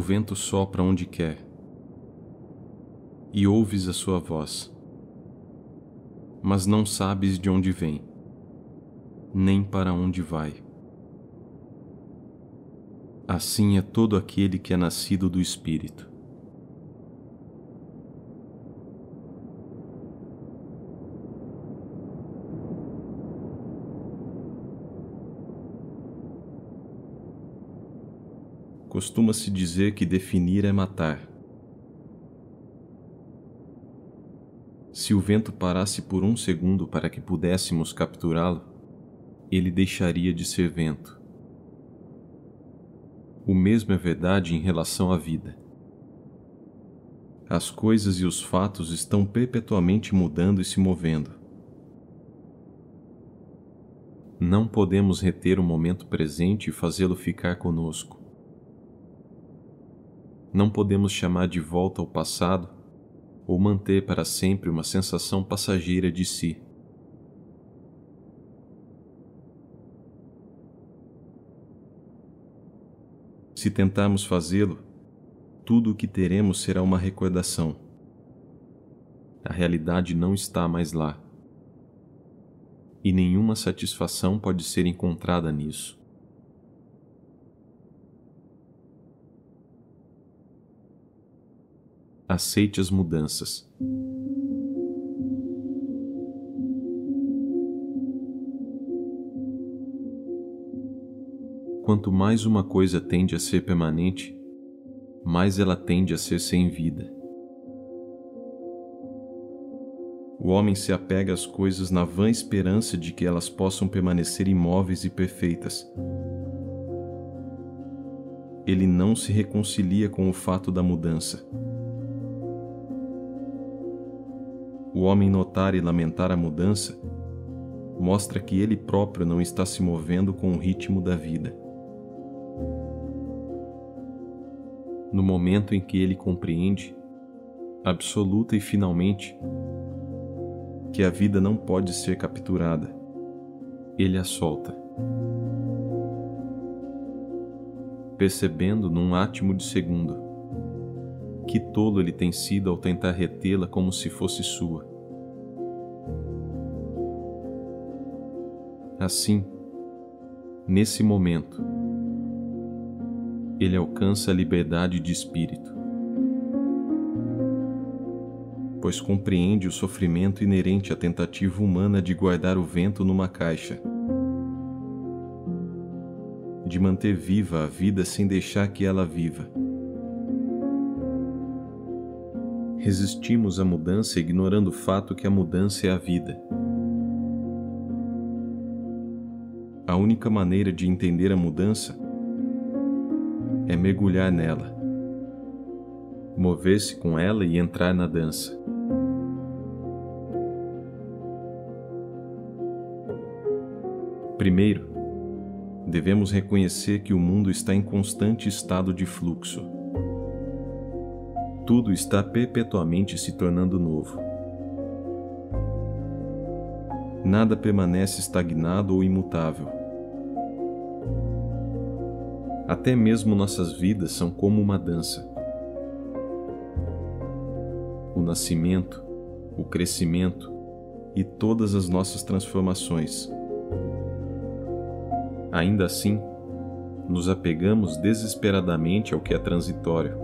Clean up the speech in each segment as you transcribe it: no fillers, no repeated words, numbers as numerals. O vento sopra onde quer, e ouves a sua voz, mas não sabes de onde vem, nem para onde vai. Assim é todo aquele que é nascido do Espírito. Costuma-se dizer que definir é matar. Se o vento parasse por um segundo para que pudéssemos capturá-lo, ele deixaria de ser vento. O mesmo é verdade em relação à vida. As coisas e os fatos estão perpetuamente mudando e se movendo. Não podemos reter o momento presente e fazê-lo ficar conosco. Não podemos chamar de volta o passado ou manter para sempre uma sensação passageira de si. Se tentarmos fazê-lo, tudo o que teremos será uma recordação. A realidade não está mais lá, e nenhuma satisfação pode ser encontrada nisso. Aceite as mudanças. Quanto mais uma coisa tende a ser permanente, mais ela tende a ser sem vida. O homem se apega às coisas na vã esperança de que elas possam permanecer imóveis e perfeitas. Ele não se reconcilia com o fato da mudança. O homem notar e lamentar a mudança mostra que ele próprio não está se movendo com o ritmo da vida. No momento em que ele compreende, absoluta e finalmente, que a vida não pode ser capturada, ele a solta. Percebendo num átimo de segundo, que tolo ele tem sido ao tentar retê-la como se fosse sua. Assim, nesse momento, ele alcança a liberdade de espírito, pois compreende o sofrimento inerente à tentativa humana de guardar o vento numa caixa, de manter viva a vida sem deixar que ela viva. Resistimos à mudança ignorando o fato que a mudança é a vida. A única maneira de entender a mudança é mergulhar nela, mover-se com ela e entrar na dança. Primeiro, devemos reconhecer que o mundo está em constante estado de fluxo. Tudo está perpetuamente se tornando novo. Nada permanece estagnado ou imutável. Até mesmo nossas vidas são como uma dança. O nascimento, o crescimento e todas as nossas transformações. Ainda assim, nos apegamos desesperadamente ao que é transitório.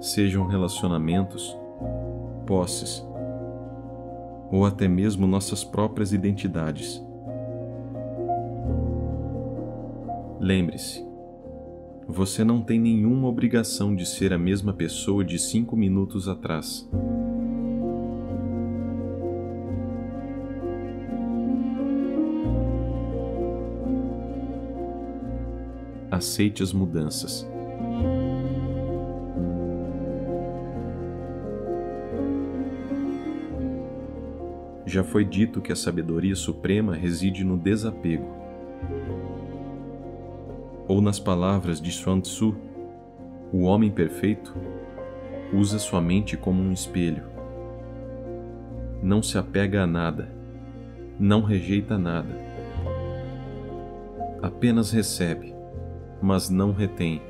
Sejam relacionamentos, posses ou até mesmo nossas próprias identidades. Lembre-se, você não tem nenhuma obrigação de ser a mesma pessoa de 5 minutos atrás. Aceite as mudanças. Já foi dito que a sabedoria suprema reside no desapego. Ou nas palavras de Zhuangzi, o homem perfeito usa sua mente como um espelho. Não se apega a nada, não rejeita nada. Apenas recebe, mas não retém.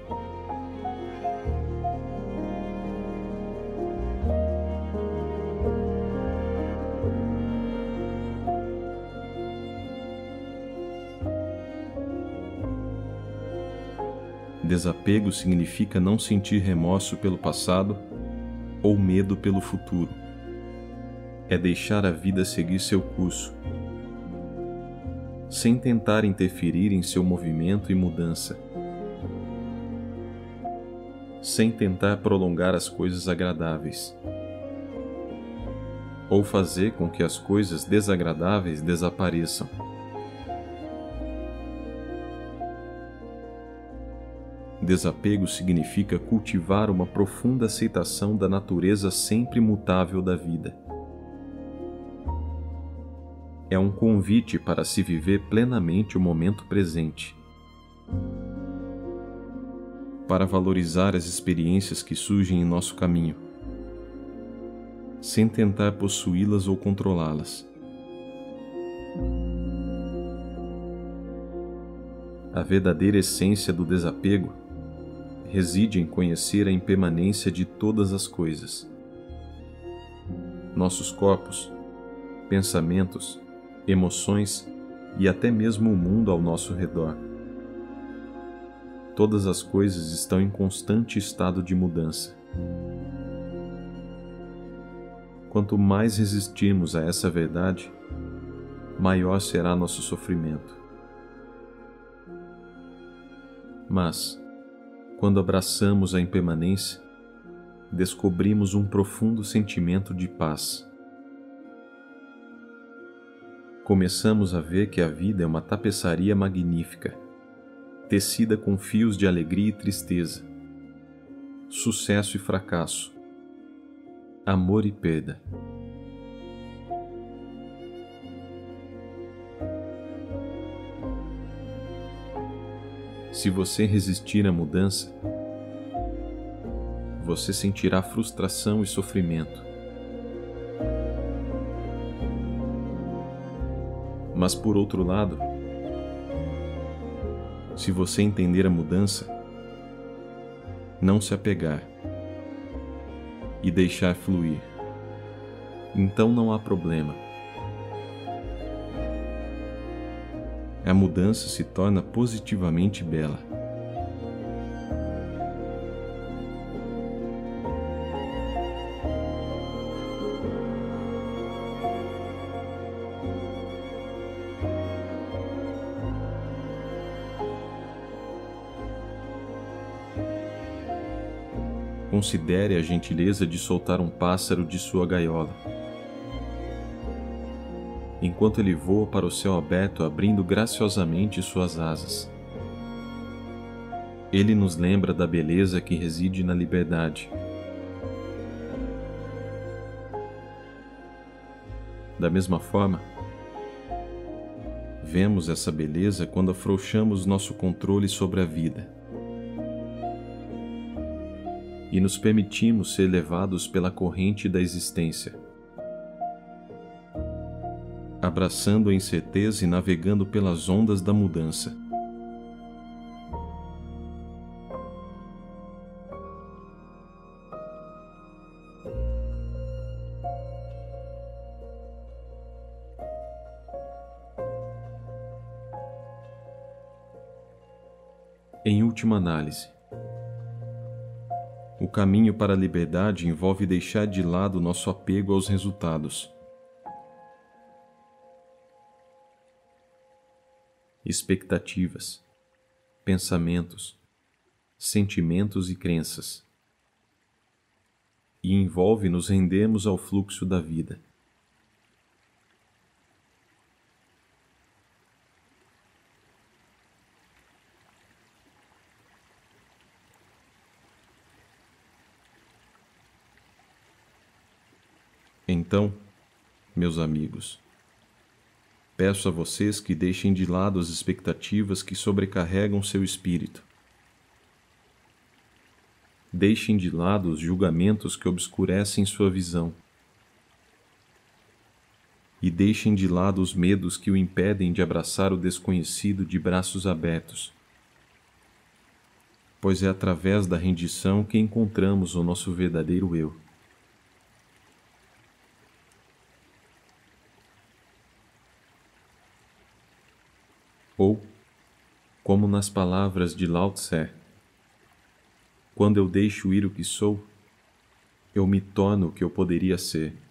Desapego significa não sentir remorso pelo passado ou medo pelo futuro. É deixar a vida seguir seu curso, sem tentar interferir em seu movimento e mudança, sem tentar prolongar as coisas agradáveis, ou fazer com que as coisas desagradáveis desapareçam. Desapego significa cultivar uma profunda aceitação da natureza sempre mutável da vida. É um convite para se viver plenamente o momento presente, para valorizar as experiências que surgem em nosso caminho, sem tentar possuí-las ou controlá-las. A verdadeira essência do desapego reside em conhecer a impermanência de todas as coisas. Nossos corpos, pensamentos, emoções e até mesmo o mundo ao nosso redor. Todas as coisas estão em constante estado de mudança. Quanto mais resistirmos a essa verdade, maior será nosso sofrimento. Mas, quando abraçamos a impermanência, descobrimos um profundo sentimento de paz. Começamos a ver que a vida é uma tapeçaria magnífica, tecida com fios de alegria e tristeza, sucesso e fracasso, amor e perda. Se você resistir à mudança, você sentirá frustração e sofrimento. Mas, por outro lado, se você entender a mudança, não se apegar e deixar fluir, então não há problema. A mudança se torna positivamente bela. Considere a gentileza de soltar um pássaro de sua gaiola, enquanto ele voa para o céu aberto, abrindo graciosamente suas asas. Ele nos lembra da beleza que reside na liberdade. Da mesma forma, vemos essa beleza quando afrouxamos nosso controle sobre a vida e nos permitimos ser levados pela corrente da existência, abraçando a incerteza e navegando pelas ondas da mudança. Em última análise, o caminho para a liberdade envolve deixar de lado nosso apego aos resultados, expectativas, pensamentos, sentimentos e crenças, e envolve nos rendermos ao fluxo da vida. Então, meus amigos, peço a vocês que deixem de lado as expectativas que sobrecarregam seu espírito. Deixem de lado os julgamentos que obscurecem sua visão. E deixem de lado os medos que o impedem de abraçar o desconhecido de braços abertos. pois é através da rendição que encontramos o nosso verdadeiro eu. Ou, como nas palavras de Lao Tse, quando eu deixo ir o que sou, eu me torno o que eu poderia ser.